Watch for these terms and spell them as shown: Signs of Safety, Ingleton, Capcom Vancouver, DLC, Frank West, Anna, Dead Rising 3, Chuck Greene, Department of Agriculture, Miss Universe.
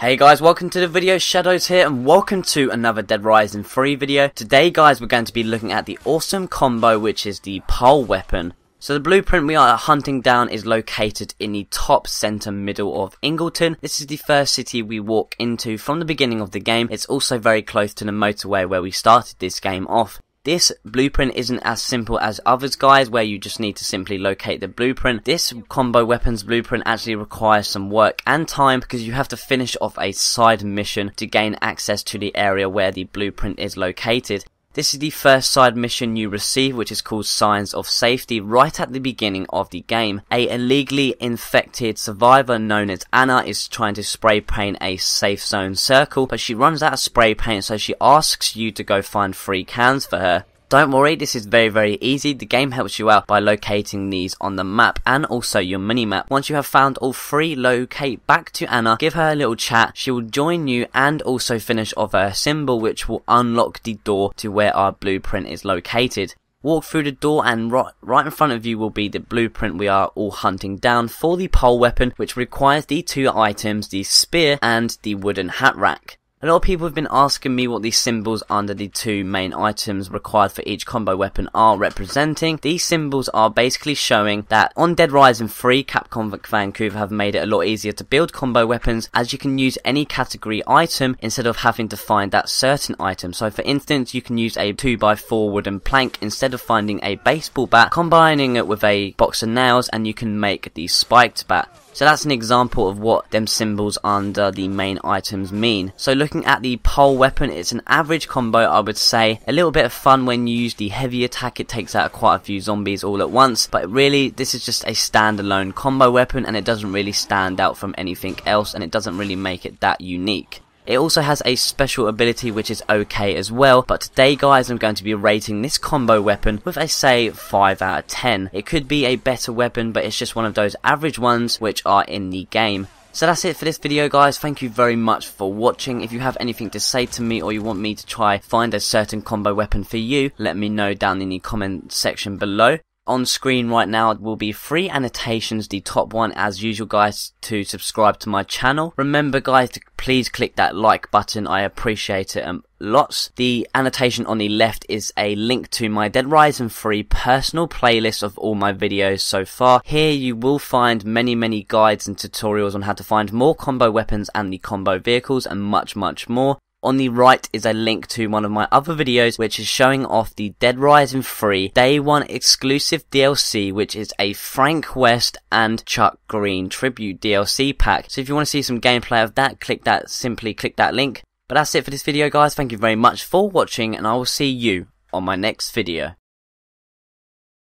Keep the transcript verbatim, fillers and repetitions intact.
Hey guys, welcome to the video. Shadows here and welcome to another Dead Rising three video. Today guys, we're going to be looking at the awesome combo, which is the pole weapon. So the blueprint we are hunting down is located in the top center middle of Ingleton. This is the first city we walk into from the beginning of the game. It's also very close to the motorway where we started this game off. This blueprint isn't as simple as others guys, where you just need to simply locate the blueprint. This combo weapons blueprint actually requires some work and time, because you have to finish off a side mission to gain access to the area where the blueprint is located. This is the first side mission you receive, which is called Signs of Safety, right at the beginning of the game. A illegally infected survivor known as Anna is trying to spray paint a safe zone circle, but she runs out of spray paint, so she asks you to go find three cans for her. Don't worry, this is very very easy. The game helps you out by locating these on the map and also your minimap. Once you have found all three, locate back to Anna, give her a little chat, she will join you and also finish off her symbol, which will unlock the door to where our blueprint is located. Walk through the door and right, right in front of you will be the blueprint we are all hunting down for the pole weapon, which requires the two items, the spear and the wooden hat rack. A lot of people have been asking me what these symbols under the two main items required for each combo weapon are representing. These symbols are basically showing that on Dead Rising three, Capcom Vancouver have made it a lot easier to build combo weapons, as you can use any category item instead of having to find that certain item. So for instance, you can use a two by four wooden plank instead of finding a baseball bat, combining it with a box of nails and you can make the spiked bat. So that's an example of what them symbols under the main items mean. So looking at the pole weapon, it's an average combo, I would say. A little bit of fun when you use the heavy attack, it takes out quite a few zombies all at once. But really, this is just a standalone combo weapon and it doesn't really stand out from anything else and it doesn't really make it that unique. It also has a special ability which is okay as well, but today guys I'm going to be rating this combo weapon with a say five out of ten. It could be a better weapon, but it's just one of those average ones which are in the game. So that's it for this video guys, thank you very much for watching. If you have anything to say to me or you want me to try find a certain combo weapon for you, let me know down in the comment section below. On screen right now will be free annotations, the top one as usual guys, to subscribe to my channel. Remember guys to please click that like button, I appreciate it um, lots. The annotation on the left is a link to my Dead Rising three personal playlist of all my videos so far. Here you will find many many guides and tutorials on how to find more combo weapons and the combo vehicles and much much more. On the right is a link to one of my other videos which is showing off the Dead Rising three Day one exclusive D L C, which is a Frank West and Chuck Greene tribute D L C pack. So if you want to see some gameplay of that, click that, simply click that link. But that's it for this video guys, thank you very much for watching and I will see you on my next video.